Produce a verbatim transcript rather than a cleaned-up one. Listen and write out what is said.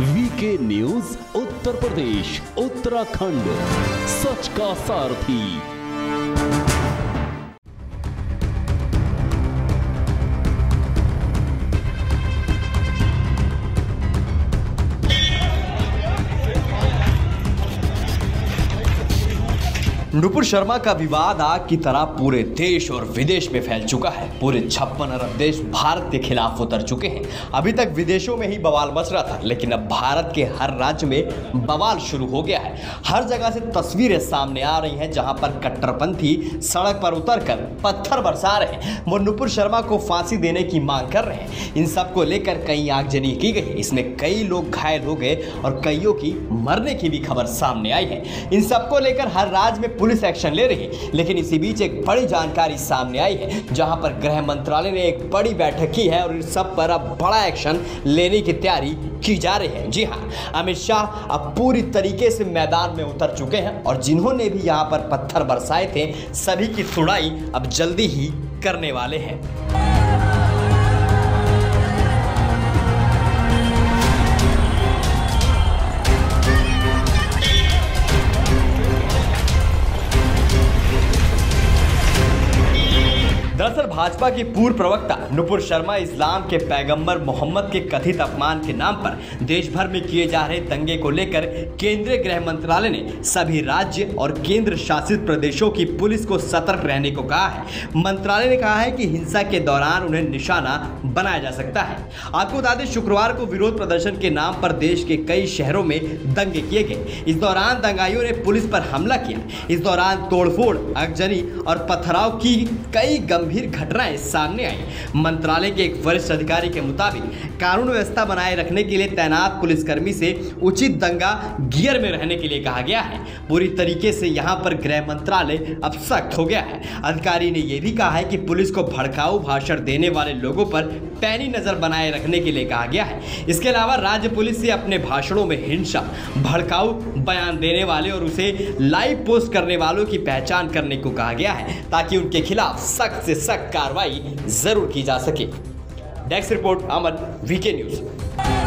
VK news Uttar Pradesh Uttarakhand सच का सारथी। नुपुर शर्मा का विवाद आग की तरह पूरे देश और विदेश में फैल चुका है। पूरे छप्पन अरब देश भारत के खिलाफ उतर चुके हैं। अभी तक विदेशों में ही बवाल मच रहा था, लेकिन अब भारत के हर राज्य में बवाल शुरू हो गया है। हर जगह से तस्वीरें सामने आ रही हैं जहां पर कट्टरपंथी सड़क पर उतरकर पत्थर बरसा रहे हैं। वो नुपुर शर्मा को फांसी देने की मांग कर रहे हैं। इन सबको लेकर कई आगजनी की गई, इसमें कई लोग घायल हो गए और कईयों की मरने की भी खबर सामने आई है। इन सबको लेकर हर राज्य में पुलिस एक्शन ले रही है। लेकिन इसी बीच एक बड़ी जानकारी सामने आई है, जहां पर गृह मंत्रालय ने एक बड़ी बैठक की है और इन सब पर अब बड़ा एक्शन लेने की तैयारी की जा रही है। जी हां, अमित शाह अब पूरी तरीके से मैदान में उतर चुके हैं और जिन्होंने भी यहां पर पत्थर बरसाए थे सभी की सुनाई अब जल्दी ही करने वाले हैं। दरअसल भाजपा के पूर्व प्रवक्ता नुपुर शर्मा इस्लाम के पैगंबर मोहम्मद के कथित अपमान के नाम पर देश भर में किए जा रहे दंगे को लेकर केंद्रीय गृह मंत्रालय ने सभी राज्य और केंद्र शासित प्रदेशों की पुलिस को सतर्क रहने को कहा है। मंत्रालय ने कहा है कि हिंसा के दौरान उन्हें निशाना बनाया जा सकता है। आपको बता दें, शुक्रवार को विरोध प्रदर्शन के नाम पर देश के कई शहरों में दंगे किए गए। इस दौरान दंगाइयों ने पुलिस पर हमला किया। इस दौरान तोड़फोड़, आगजनी और पथराव की कई गंभीर घटनाएं सामने आई। मंत्रालय के एक वरिष्ठ अधिकारी के मुताबिक कानून व्यवस्था बनाए रखने के लिए तैनात पुलिसकर्मी से उचित दंगा गियर में रहने के लिए कहा गया है। पूरी तरीके से यहां पर गृह मंत्रालय अब सख्त हो गया है। अधिकारी ने यह भी कहा है कि पुलिस को भड़काऊ भाषण देने वाले लोगों पर पैनी नजर बनाए रखने के लिए कहा गया है। इसके अलावा राज्य पुलिस से अपने भाषणों में हिंसा, भड़काऊ बयान देने वाले और उसे लाइव पोस्ट करने वालों की पहचान करने को कहा गया है, ताकि उनके खिलाफ सख्त से सख्त कार्रवाई जरूर की जा सके। Desk report Amar, VK news.